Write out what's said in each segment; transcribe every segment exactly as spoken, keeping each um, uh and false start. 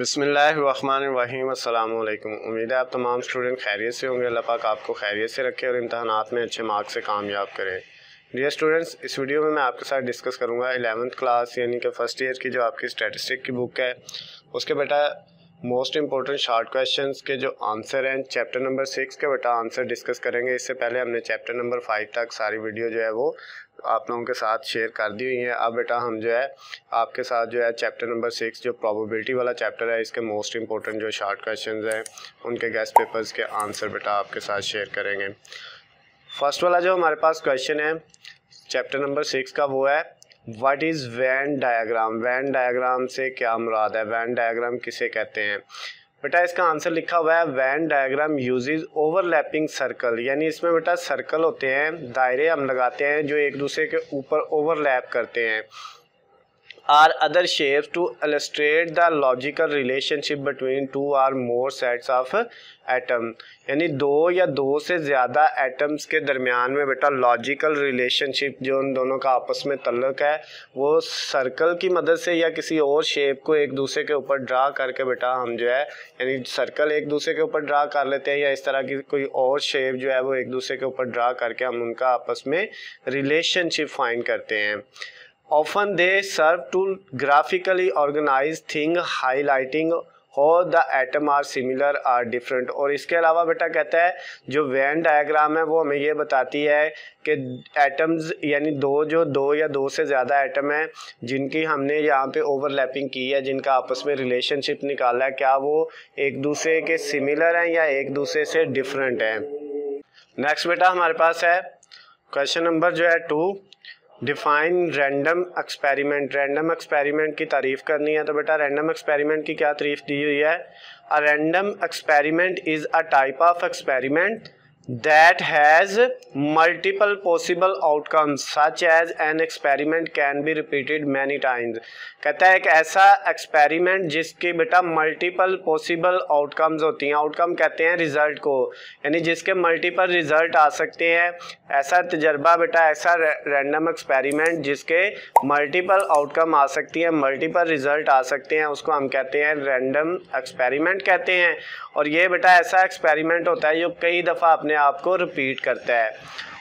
बिस्मिल्लाहिर्रहमानिर्रहीम। अस्सलामुअलैकुम। उम्मीद है आप तमाम स्टूडेंट खैरियत से होंगे। अल्लाह पाक आपको खैरियत से रखे और इम्तहानात में अच्छे मार्क्स से कामयाब करे। डियर स्टूडेंट्स, इस वीडियो में मैं आपके साथ डिस्कस करूंगा इलेवंथ क्लास यानी कि फ़र्स्ट ईयर की जो आपकी स्टैटिस्टिक की बुक है उसके बेटा मोस्ट इंपॉर्टेंट शॉर्ट क्वेश्चंस के जो आंसर हैं चैप्टर नंबर सिक्स के बेटा आंसर डिस्कस करेंगे। इससे पहले हमने चैप्टर नंबर फाइव तक सारी वीडियो जो है वो आप लोगों के साथ शेयर कर दी हुई है। अब बेटा हम जो है आपके साथ जो है चैप्टर नंबर सिक्स जो प्रोबेबिलिटी वाला चैप्टर है इसके मोस्ट इंपॉर्टेंट जो शॉर्ट क्वेश्चंस हैं उनके गेस्ट पेपर्स के आंसर बेटा आपके साथ शेयर करेंगे। फर्स्ट वाला जो हमारे पास क्वेश्चन है चैप्टर नंबर सिक्स का वो है what is Venn diagram. Venn diagram से क्या मुराद है, वैन डायग्राम किसे कहते हैं। बेटा इसका आंसर लिखा हुआ है Venn diagram uses overlapping circle. यानी इसमें बेटा सर्कल होते हैं, दायरे हम लगाते हैं जो एक दूसरे के ऊपर ओवरलैप करते हैं। Or other shapes to illustrate the logical relationship between two or more sets of atom. यानी दो या दो से ज़्यादा एटम्स के दरमियान में बेटा लॉजिकल रिलेशनशिप जो उन दोनों का आपस में तल्लक है वो सर्कल की मदद से या किसी और शेप को एक दूसरे के ऊपर ड्रा करके बेटा हम जो है यानी सर्कल एक दूसरे के ऊपर ड्रा कर लेते हैं या इस तरह की कोई और शेप जो है वो एक दूसरे के ऊपर ड्रा करके हम उनका आपस में रिलेशनशिप फाइंड करते हैं। Often they serve to graphically organize things, highlighting how the atom are similar or different। और इसके अलावा बेटा कहता है जो वेन डायग्राम है वो हमें ये बताती है कि एटम्स यानी दो जो दो या दो से ज़्यादा एटम हैं जिनकी हमने यहाँ पे ओवरलैपिंग की है जिनका आपस में रिलेशनशिप निकाला है क्या वो एक दूसरे के सिमिलर हैं या एक दूसरे से डिफरेंट हैं। नेक्स्ट बेटा हमारे पास है क्वेश्चन नंबर जो है two, define random experiment. Random experiment की तारीफ़ करनी है तो बेटा रैंडम एक्सपेरिमेंट की क्या तारीफ़ दी हुई है। A random experiment is a type of experiment that has multiple possible outcomes such as an experiment can be repeated many times। कहता है एक ऐसा एक्सपेरिमेंट जिसकी बेटा मल्टीपल पॉसिबल आउटकम्स होती हैं। आउटकम कहते हैं रिज़ल्ट को, यानी जिसके मल्टीपल रिज़ल्ट आ सकते हैं। ऐसा तजर्बा बेटा ऐसा रैंडम एक्सपेरिमेंट जिसके मल्टीपल आउटकम आ सकती हैं, मल्टीपल रिज़ल्ट आ सकते हैं, उसको हम कहते हैं रैंडम एक्सपेरिमेंट कहते हैं। और ये बेटा ऐसा एक्सपेरिमेंट होता है जो कई दफ़ा अपने आपको रिपीट करता है।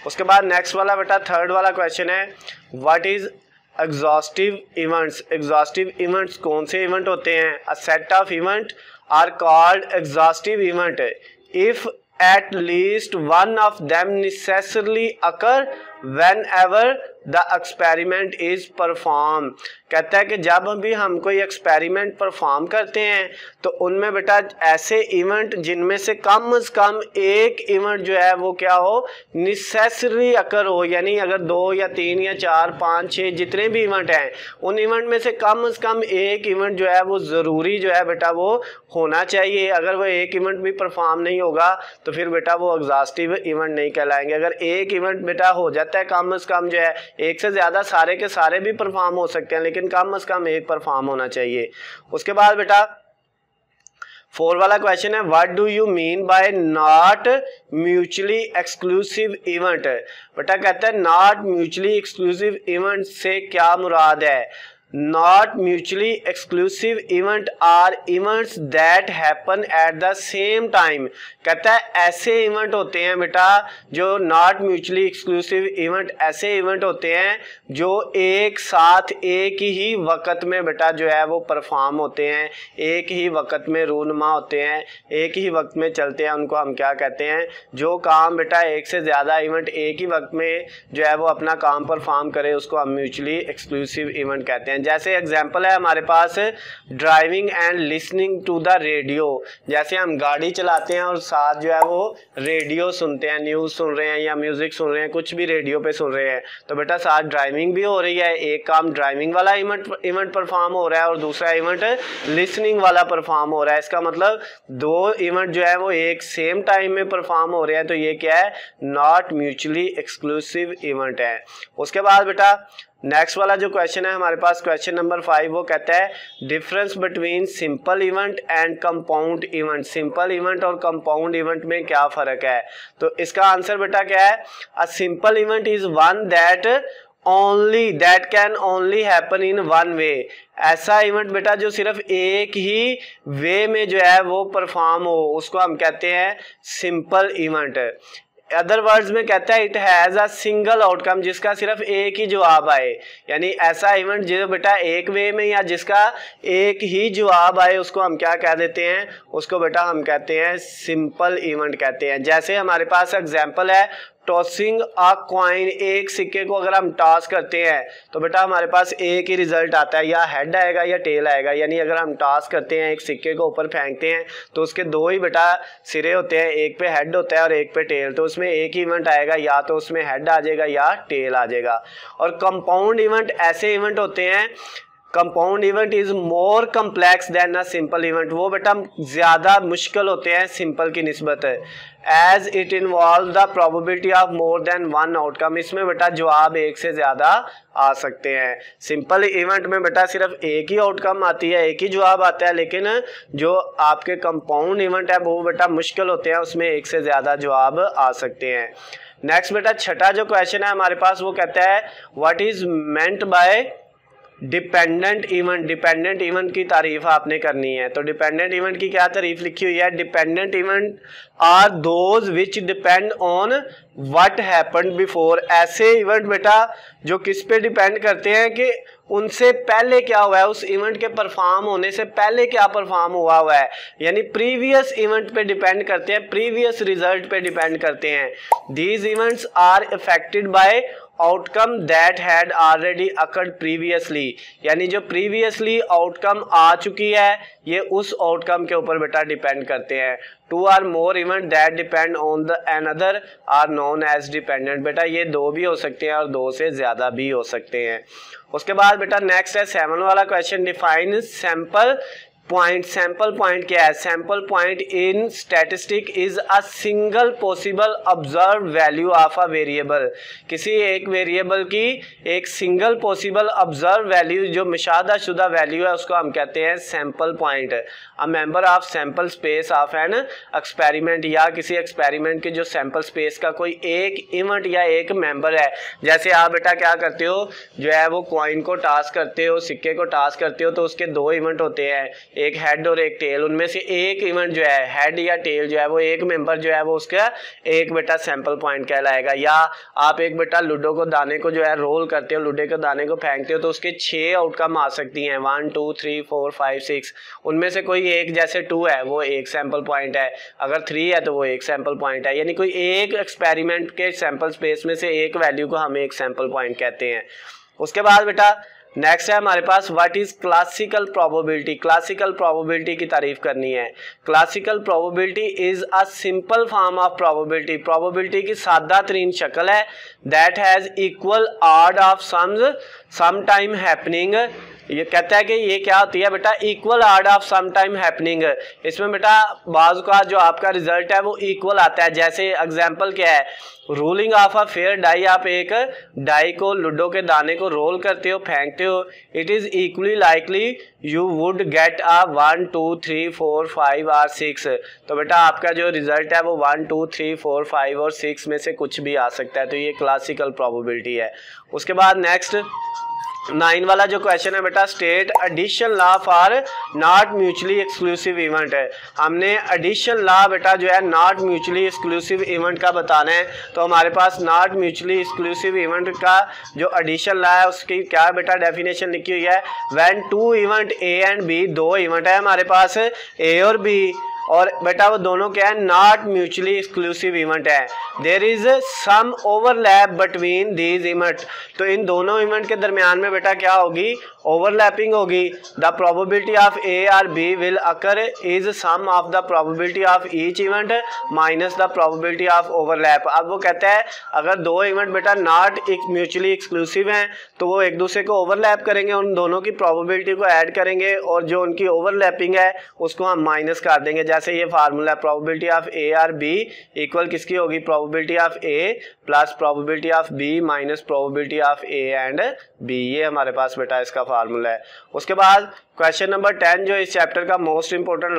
उसके बाद नेक्स्ट वाला बेटा थर्ड वाला क्वेश्चन है what is exhaustive events. Exhaustive events कौन से इवेंट होते हैं। A set of event are called exhaustive event if at least one of them necessarily occur whenever the experiment is perform. कहता है कि जब भी हम कोई एक्सपेरिमेंट परफॉर्म करते हैं तो उनमें बेटा ऐसे इवेंट जिनमें से कम अज़ कम एक इवेंट जो है वो क्या हो नेसेसरी अकर हो। यानी अगर दो या तीन या चार पाँच छः जितने भी इवेंट हैं उन इवेंट में से कम अज़ कम एक इवेंट जो है वो ज़रूरी जो है बेटा वो होना चाहिए। अगर वो एक इवेंट भी परफॉर्म नहीं होगा तो फिर बेटा वो एग्जॉस्टिव इवेंट नहीं कहलाएंगे। अगर एक इवेंट बेटा हो जाता है कम अज़ कम जो है एक से ज़्यादा सारे के सारे भी परफॉर्म हो सकते हैं लेकिन कम अज़ कम एक परफॉर्म होना चाहिए। उसके बाद बेटा फोर वाला क्वेश्चन है what do you mean by not mutually exclusive event. बेटा कहता है नॉट म्यूचुअली एक्सक्लूसिव इवेंट से क्या मुराद है। Not mutually exclusive event are events that happen at the same time। कहता है ऐसे इवेंट होते हैं बेटा जो not mutually exclusive event ऐसे इवेंट होते हैं जो एक साथ एक ही वक़्त में बेटा जो है वो परफॉर्म होते हैं, एक ही वक़्त में रूनमा होते हैं, एक ही वक्त में चलते हैं, उनको हम क्या कहते हैं। जो काम बेटा एक से ज़्यादा इवेंट एक ही वक्त में जो है वो अपना काम परफॉर्म करे उसको हम mutually exclusive event कहते हैं। जैसे एग्जाम्पल है हमारे पास driving and listening to the radio. जैसे हम गाड़ी चलाते हैं और साथ जो है वो रेडियो सुनते हैं, न्यूज़ सुन रहे हैं या म्यूज़िक सुन रहे हैं, कुछ भी रेडियो पे सुन रहे हैं तो बेटा साथ ड्राइविंग भी हो रही है। एक काम ड्राइविंग वाला इवेंट इवेंट परफॉर्म हो रहा है और दूसरा इवेंट लिसनिंग वाला परफॉर्म हो रहा है। इसका मतलब दो इवेंट जो है वो एक सेम टाइम में परफॉर्म हो रहे हैं तो ये क्या है नॉट म्यूचुअली एक्सक्लूसिव इवेंट है। उसके बाद बेटा नेक्स्ट वाला जो क्वेश्चन है हमारे पास क्वेश्चन नंबर फाइव वो कहता है difference between simple event and compound event. Simple event और कंपाउंड इवेंट में क्या फ़र्क है। तो इसका आंसर बेटा क्या है a simple event is one that only, that can only happen in one way, ऐसा इवेंट बेटा जो सिर्फ एक ही वे में जो है वो परफॉर्म हो, उसको हम कहते हैं सिंपल इवेंट। अदर वर्ड्स में कहता है it has a single outcome, जिसका सिर्फ एक ही जवाब आए, यानी ऐसा इवेंट जो बेटा एक वे में या जिसका एक ही जवाब आए उसको हम क्या कह देते हैं, उसको बेटा हम कहते हैं सिंपल इवेंट कहते हैं। जैसे हमारे पास एग्जांपल है टॉसिंग अ कॉइन, एक सिक्के को अगर हम टॉस करते हैं तो बेटा हमारे पास एक ही रिजल्ट आता है, या हेड आएगा या टेल आएगा, यानी अगर हम टॉस करते हैं एक सिक्के को ऊपर फेंकते हैं तो उसके दो ही बेटा सिरे होते हैं, एक पे हेड होता है और एक पे टेल, तो उसमें एक ही इवेंट आएगा, या तो उसमें हेड आ जाएगा या टेल आ जाएगा। और कंपाउंड इवेंट ऐसे इवेंट होते हैं, compound event is more complex than a simple event, वो बेटा ज़्यादा मुश्किल होते हैं सिंपल की निस्बत, as it involve the probability of more than one outcome, इसमें बेटा जवाब एक से ज़्यादा आ सकते हैं। सिंपल इवेंट में बेटा सिर्फ एक ही आउटकम आती है, एक ही जवाब आता है, लेकिन जो आपके कंपाउंड इवेंट है वो बेटा मुश्किल होते हैं, उसमें एक से ज़्यादा जवाब आ सकते हैं। नेक्स्ट बेटा छठा जो क्वेश्चन है हमारे पास वो कहता है what is meant by dependent event, dependent event की तारीफ आपने करनी है, तो डिपेंडेंट इवेंट की क्या तारीफ लिखी हुई है, dependent event are those which depend on what happened before, ऐसे इवेंट बेटा जो किस पे डिपेंड करते हैं कि उनसे पहले क्या हुआ है, उस इवेंट के परफॉर्म होने से पहले क्या परफॉर्म हुआ हुआ है, यानी प्रीवियस इवेंट पे डिपेंड करते हैं, प्रीवियस रिजल्ट पे डिपेंड करते हैं। These events are affected by outcome that had already occurred previously, यानी जो प्रीवियसली आउटकम आ चुकी है ये उस आउटकम के ऊपर बेटा डिपेंड करते हैं। Two or more event that depend on the another are known as dependent, बेटा ये दो भी हो सकते हैं और दो से ज़्यादा भी हो सकते हैं। उसके बाद बेटा नेक्स्ट है सेवन वाला question, define sample point, sample point क्या है, sample point in statistic is a single possible observe value of a variable, किसी एक वेरिएबल की एक सिंगल पॉसिबल ऑब्जर्व वैल्यू जो मुशाहदा शुदा वैल्यू है उसको हम कहते हैं sample point. A member of sample space of an experiment, या किसी एक्सपेरिमेंट के जो सैम्पल स्पेस का कोई एक इवेंट या एक मेंबर है, जैसे आप बेटा क्या करते हो जो है वो कॉइन को टॉस करते हो, सिक्के को टॉस करते हो, तो उसके दो इवेंट होते हैं, एक हेड और एक टेल, उनमें से एक इवेंट जो है हेड या टेल जो है वो एक मेंबर जो है वो उसका एक बेटा सैम्पल पॉइंट कहलाएगा। या आप एक बेटा लूडो को दाने को जो है रोल करते हो, लूडो के दाने को फेंकते हो, तो उसके छः आउटकम आ सकती हैं, one two three four five six, उनमें से कोई एक, जैसे टू है वो एक सैम्पल पॉइंट है, अगर थ्री है तो वो एक सैम्पल पॉइंट है, यानी कोई एक एक्सपेरिमेंट के सैम्पल स्पेस में से एक वैल्यू को हम एक सैम्पल पॉइंट कहते हैं। उसके बाद बेटा नेक्स्ट है हमारे पास what is classical probability, classical probability की तारीफ करनी है। Classical probability is a simple form of probability, probability की सादा तरीन शक्ल है, that has equal odd of sums some time happening, ये कहता है कि ये क्या होती है बेटा equal odd of some time happening, इसमें बेटा बाज़ का जो आपका रिजल्ट है वो इक्वल आता है। जैसे एग्जांपल क्या है, rolling of a fair die, आप एक डाई को लूडो के दाने को रोल करते हो, फेंकते हो, it is equally likely you would get a one two three four five और सिक्स, तो बेटा आपका जो रिजल्ट है वो one two three four five और सिक्स में से कुछ भी आ सकता है, तो ये क्लासिकल प्रोबेबिलिटी है। उसके बाद नेक्स्ट नाइन वाला जो क्वेश्चन है बेटा state addition law for not mutually exclusive event है, हमने एडिशन लॉ बेटा जो है नॉट म्यूचुअली एक्सक्लूसिव इवेंट का बताना है, तो हमारे पास नॉट म्यूचुअली एक्सक्लूसिव इवेंट का जो एडिशन लॉ है उसकी क्या बेटा डेफिनेशन लिखी हुई है, when two event A and B, दो इवेंट है हमारे पास ए और बी और बेटा वो दोनों क्या है नॉट म्यूचुअली एक्सक्लूसिव इवेंट है, there is some overlap between these event, तो इन दोनों इवेंट के दरमियान में बेटा क्या होगी ओवरलैपिंग होगी, the probability of A or B will occur is sum of the probability of each event minus the probability of overlap. अब वो कहता है अगर दो इवेंट बेटा नॉट म्यूचुअली एक्सक्लूसिव हैं तो वो एक दूसरे को ओवरलैप करेंगे, उन दोनों की प्रोबेबिलिटी को ऐड करेंगे और जो उनकी ओवरलैपिंग है उसको हम माइनस कर देंगे। से ये formula probability of A or B equal किसकी होगी, probability of A plus probability of B minus probability of A and B, ये हमारे पास बेटा इसका फार्मूला है। उसके बाद क्वेश्चन नंबर टेन जो इस चैप्टर का मोस्ट इंपोर्टेंट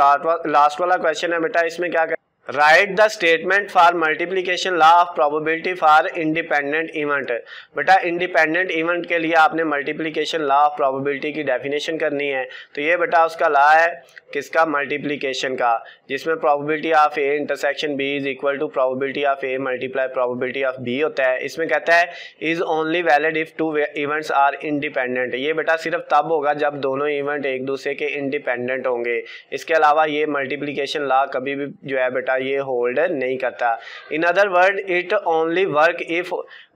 लास्ट वाला क्वेश्चन है बेटा, इसमें क्या write the statement for multiplication law of probability for independent event. बेटा इंडिपेंडेंट इवेंट के लिए आपने मल्टीप्लीकेशन लॉ ऑफ प्रोबेबिलिटी की डेफिनेशन करनी है, तो ये बेटा उसका लॉ है किसका, मल्टीप्लीकेशन का, जिसमें probability of A intersection B is equal to probability of A multiply probability of B होता है। इसमें कहता है is only valid if two events are independent. ये बेटा सिर्फ तब होगा जब दोनों इवेंट एक दूसरे के इंडिपेंडेंट होंगे, इसके अलावा ये मल्टीप्लीकेशन लॉ कभी भी जो है बेटा ये होल्ड नहीं करता। In other word it only work if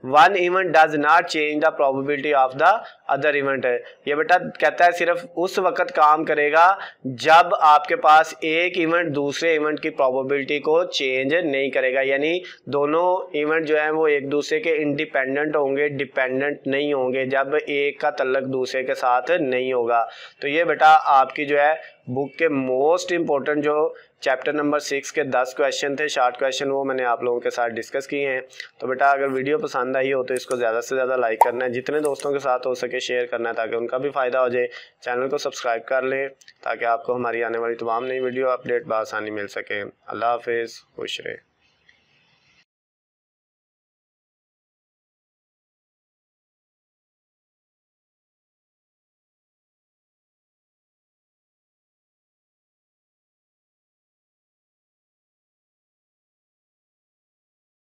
one event does not change the probability of the other event. ये बेटा कहता है सिर्फ उस वक्त काम करेगा जब आपके पास एक इवेंट दूसरे इवेंट की प्रोबेबिलिटी को चेंज नहीं करेगा, यानी दोनों इवेंट जो है वो एक दूसरे के इंडिपेंडेंट होंगे, डिपेंडेंट नहीं होंगे, जब एक का तल्लक दूसरे के साथ नहीं होगा। तो ये बेटा आपकी जो है बुक के मोस्ट इम्पोर्टेंट जो चैप्टर नंबर सिक्स के दस क्वेश्चन थे, शॉर्ट क्वेश्चन, वो मैंने आप लोगों के साथ डिस्कस किए हैं। तो बेटा अगर वीडियो पसंद आई हो तो इसको ज़्यादा से ज़्यादा लाइक करना है, जितने दोस्तों के साथ हो सके शेयर करना है ताकि उनका भी फ़ायदा हो जाए। चैनल को सब्सक्राइब कर लें ताकि आपको हमारी आने वाली तमाम नई वीडियो अपडेट बआसानी मिल सके। अल्लाह हाफिज़, खुश रहे।